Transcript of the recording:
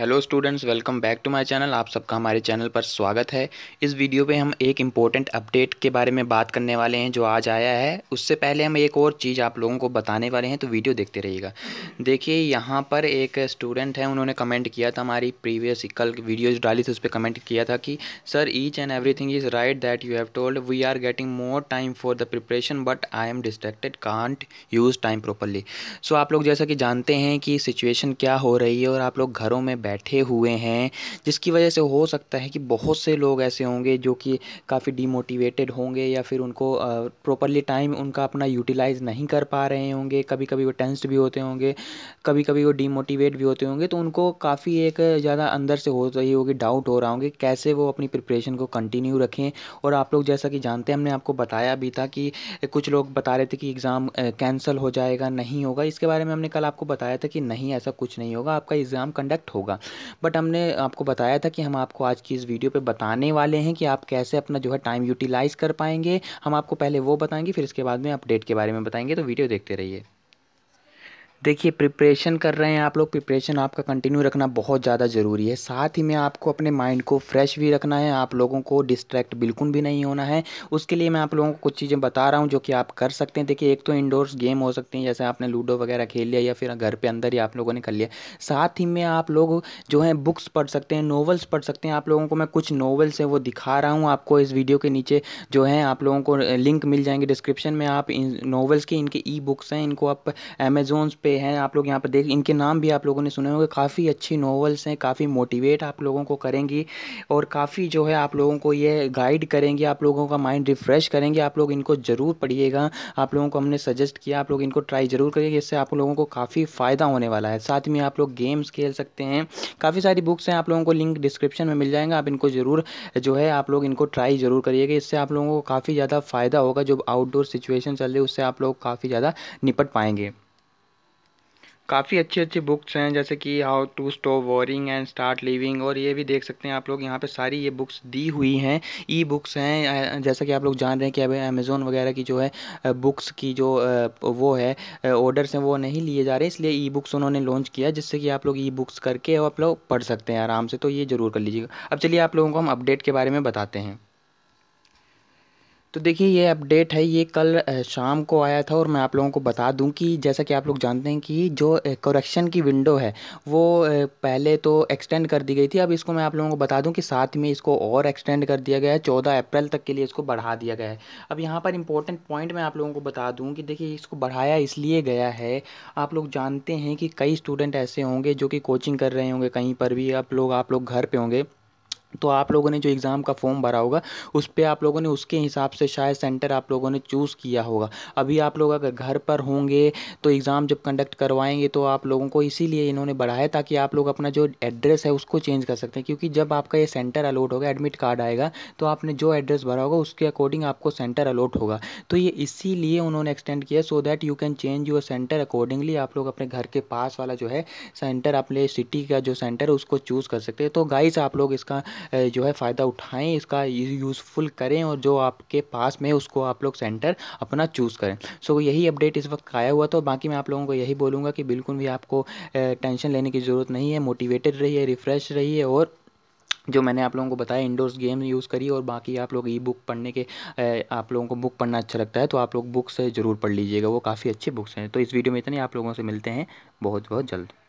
Hello students, welcome back to my channel. आप सबका हमारे चैनल पर स्वागत है। इस वीडियो पे हम एक इम्पोर्टेंट अपडेट के बारे में बात करने वाले हैं जो आज आया है। उससे पहले हम एक और चीज़ आप लोगों को बताने वाले हैं, तो वीडियो देखते रहिएगा। देखिए, यहाँ पर एक स्टूडेंट है, उन्होंने कमेंट किया था, हमारी प्रीवियस कल वीडियोज़ डाली थी उस पर कमेंट किया था कि sir each and everything is right that you have told, we are getting more time for the preparation but I am distracted, can't use time properly. So आप लोग जैसा कि जानते हैं कि सिचुएशन क्या हो रही है और आप लोग घरों में बैठे हुए हैं, जिसकी वजह से हो सकता है कि बहुत से लोग ऐसे होंगे जो कि काफ़ी डीमोटिवेटेड होंगे या फिर उनको प्रॉपरली टाइम उनका अपना यूटिलाइज़ नहीं कर पा रहे होंगे। कभी कभी वो टेंस्ड भी होते होंगे, कभी कभी वो डीमोटिवेट भी होते होंगे, तो उनको काफ़ी एक ज़्यादा अंदर से हो रही होगी, डाउट हो रहा होंगे कैसे वो अपनी प्रिपरेशन को कंटिन्यू रखें। और आप लोग जैसा कि जानते हैं, हमने आपको बताया भी था कि कुछ लोग बता रहे थे कि एग्ज़ाम कैंसिल हो जाएगा, नहीं होगा। इसके बारे में हमने कल आपको बताया था कि नहीं, ऐसा कुछ नहीं होगा, आपका एग्ज़ाम कंडक्ट होगा। बट हमने आपको बताया था कि हम आपको आज की इस वीडियो पे बताने वाले हैं कि आप कैसे अपना जो है टाइम यूटिलाइज़ कर पाएंगे। हम आपको पहले वो बताएंगे, फिर इसके बाद में अपडेट के बारे में बताएंगे, तो वीडियो देखते रहिए। देखिए, प्रिपरेशन कर रहे हैं आप लोग, प्रिपरेशन आपका कंटिन्यू रखना बहुत ज़्यादा ज़रूरी है। साथ ही में आपको अपने माइंड को फ्रेश भी रखना है, आप लोगों को डिस्ट्रैक्ट बिल्कुल भी नहीं होना है। उसके लिए मैं आप लोगों को कुछ चीज़ें बता रहा हूं जो कि आप कर सकते हैं। देखिए, एक तो इंडोर्स गेम हो सकते हैं, जैसे आपने लूडो वगैरह खेल लिया या फिर घर पर अंदर ही आप लोगों ने कर लिया। साथ ही में आप लोग जो है बुक्स पढ़ सकते हैं, नॉवेल्स पढ़ सकते हैं। आप लोगों को मैं कुछ नॉवेल्स हैं वो दिखा रहा हूँ आपको। इस वीडियो के नीचे जो है आप लोगों को लिंक मिल जाएंगे डिस्क्रिप्शन में। आप इन नॉवेल्स की, इनके ई बुक्स हैं, इनको आप अमेजोन पे हैं, आप लोग यहाँ पर देख, इनके नाम भी आप लोगों ने सुने होंगे। काफ़ी अच्छी नॉवेल्स हैं, काफ़ी मोटिवेट आप लोगों को करेंगी और काफ़ी जो है आप लोगों को ये गाइड करेंगी, आप लोगों का माइंड रिफ़्रेश करेंगे। आप लोग इनको ज़रूर पढ़िएगा, आप लोगों को हमने सजेस्ट किया, आप लोग इनको ट्राई ज़रूर करिएगा, इससे आप लोगों को काफ़ी फ़ायदा होने वाला है। साथ में आप लोग गेम्स खेल सकते हैं, काफ़ी सारी बुक्स हैं, आप लोगों को लिंक डिस्क्रिप्शन में मिल जाएंगे। आप इनको ज़रूर जो है आप लोग इनको ट्राई ज़रूर करिएगा, इससे आप लोगों को काफ़ी ज़्यादा फ़ायदा होगा। जो आउटडोर सिचुएशन चल रही है उससे आप लोग काफ़ी ज़्यादा निपट पाएंगे। काफ़ी अच्छी अच्छी बुक्स हैं, जैसे कि how to stop worrying and start living, और ये भी देख सकते हैं आप लोग। यहाँ पे सारी ये बुक्स दी हुई हैं, ई बुक्स हैं। जैसा कि आप लोग जान रहे हैं कि अभी अमेज़ोन वगैरह की जो है बुक्स की जो वो है ऑर्डर्स हैं वो नहीं लिए जा रहे, इसलिए ई बुक्स उन्होंने लॉन्च किया, जिससे कि आप लोग ई बुक्स करके आप लोग पढ़ सकते हैं आराम से। तो ये ज़रूर कर लीजिएगा। अब चलिए आप लोगों को हम अपडेट के बारे में बताते हैं। तो देखिए, ये अपडेट है, ये कल शाम को आया था। और मैं आप लोगों को बता दूं कि जैसा कि आप लोग जानते हैं कि जो करेक्शन की विंडो है वो पहले तो एक्सटेंड कर दी गई थी। अब इसको मैं आप लोगों को बता दूं कि साथ में इसको और एक्सटेंड कर दिया गया है, 14 अप्रैल तक के लिए इसको बढ़ा दिया गया है। अब यहाँ पर इंपॉर्टेंट पॉइंट मैं आप लोगों को बता दूँ कि देखिए, इसको बढ़ाया इसलिए गया है, आप लोग जानते हैं कि कई स्टूडेंट ऐसे होंगे जो कि कोचिंग कर रहे होंगे कहीं पर भी, आप लोग घर पर होंगे, तो आप लोगों ने जो एग्ज़ाम का फॉर्म भरा होगा उस पे आप लोगों ने उसके हिसाब से शायद सेंटर आप लोगों ने चूज़ किया होगा। अभी आप लोग अगर घर पर होंगे तो एग्ज़ाम जब कंडक्ट करवाएंगे तो आप लोगों को इसीलिए इन्होंने बढ़ाया, ताकि आप लोग अपना जो एड्रेस है उसको चेंज कर सकते हैं। क्योंकि जब आपका ये सेंटर अलोट होगा, एडमिट कार्ड आएगा, तो आपने जो एड्रेस भरा होगा उसके अकॉर्डिंग आपको सेंटर अलोट होगा। तो ये इसीलिए उन्होंने एक्सटेंड किया, so that you can change your centre accordingly. आप लोग अपने घर के पास वाला जो है सेंटर, अपने सिटी का जो सेंटर है उसको चूज़ कर सकते हैं। तो गाइस, आप लोग इसका जो है फ़ायदा उठाएं, इसका यूज़फुल करें, और जो आपके पास में उसको आप लोग सेंटर अपना चूज़ करें। सो यही अपडेट इस वक्त आया हुआ। तो बाकी मैं आप लोगों को यही बोलूँगा कि बिल्कुल भी आपको टेंशन लेने की ज़रूरत नहीं है, मोटिवेटेड रहिए, रिफ़्रेश रहिए। और जो मैंने आप लोगों को बताया, इंडोर्स गेम यूज़ करिए, और बाकी आप लोग ई बुक पढ़ने के, आप लोगों को बुक पढ़ना अच्छा लगता है तो आप लोग बुक्स ज़रूर पढ़ लीजिएगा, वो काफ़ी अच्छी बुक्स हैं। तो इस वीडियो में इतने, आप लोगों से मिलते हैं बहुत बहुत जल्द।